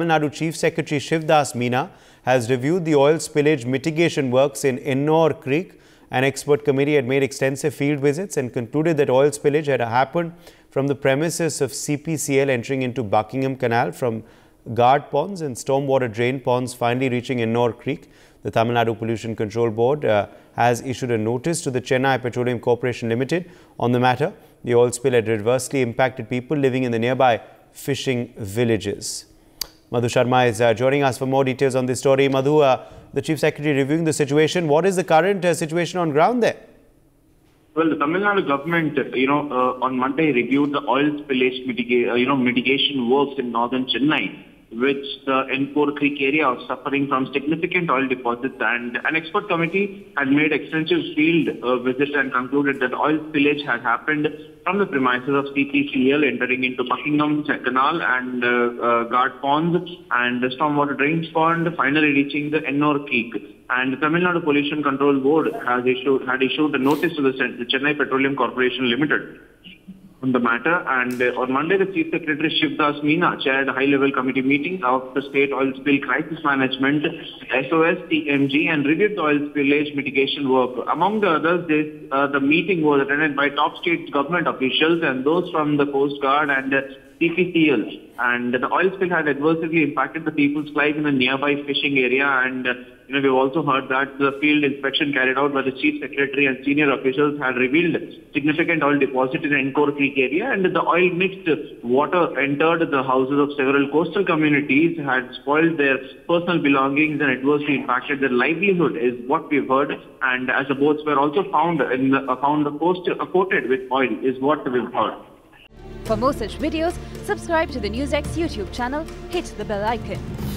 Tamil Nadu Chief Secretary Shiv Das Meena has reviewed the oil spillage mitigation works in Ennore Creek. An expert committee had made extensive field visits and concluded that oil spillage had happened from the premises of CPCL entering into Buckingham Canal from guard ponds and stormwater drain ponds finally reaching Ennore Creek. The Tamil Nadu Pollution Control Board has issued a notice to the Chennai Petroleum Corporation Limited on the matter. The oil spill had adversely impacted people living in the nearby fishing villages. Madhu Sharma is joining us for more details on this story. Madhu, the Chief Secretary reviewing the situation. What is the current situation on ground there? Well, the Tamil Nadu government, on Monday reviewed the oil spillage mitigation works in northern Chennai, which the Ennore Creek area was suffering from significant oil deposits, and an expert committee had made extensive field visits and concluded that oil spillage had happened from the premises of CPCL entering into Buckingham Canal and guard ponds and the stormwater drains pond, finally reaching the Ennore Creek. And the Tamil Nadu Pollution Control Board had issued a notice to the Chennai Petroleum Corporation Limited on the matter, and on Monday the Chief Secretary Shiv Das Meena chaired a high-level committee meeting of the State Oil Spill Crisis Management SOS TMG and reviewed the oil spillage mitigation work. Among the others, the meeting was attended by top state government officials and those from the Coast Guard and CPCL, and the oil spill had adversely impacted the people's life in the nearby fishing area. And we've also heard that the field inspection carried out by the Chief Secretary and senior officials had revealed significant oil deposits in the Ennore Creek area, and the oil-mixed water entered the houses of several coastal communities, had spoiled their personal belongings and adversely impacted their livelihood, is what we've heard. And as the boats were also found coated with oil, is what we've heard. For more such videos, subscribe to the NewsX YouTube channel, hit the bell icon.